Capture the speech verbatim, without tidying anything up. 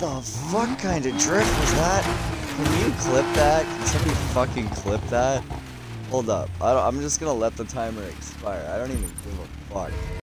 the fuck kind of drift was that? Can you clip that? Can somebody fucking clip that? Hold up. I don't, I'm just gonna let the timer expire. I don't even give a fuck.